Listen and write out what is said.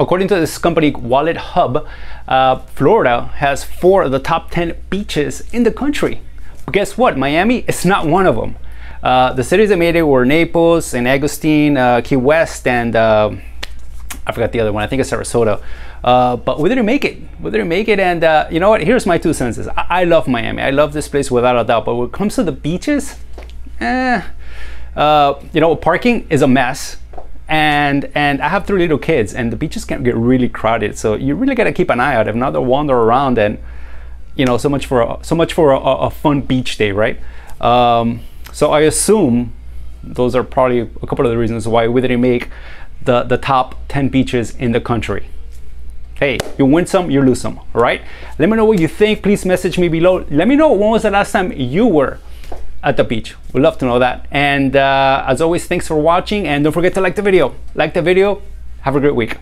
According to this company, WalletHub, Florida has 4 of the top 10 beaches in the country. But guess what? Miami is not one of them. The cities that made it were Naples, St Augustine, Key West, and I forgot the other one. I think it's Sarasota. But we didn't make it. And you know what? Here's my 2 cents. I love Miami. I love this place without a doubt. But when it comes to the beaches, you know, parking is a mess. And I have 3 little kids, and the beaches can get really crowded. So you really gotta keep an eye out. If not, they'll wander around, and you know, so much for a fun beach day, right? So I assume those are probably a couple of the reasons why we didn't make the top 10 beaches in the country. Hey, you win some, you lose some, all right? Let me know what you think. Please message me below. Let me know when was the last time you were at the beach. We'd love to know that. And as always, thanks for watching, and don't forget to like the video. Have a great week.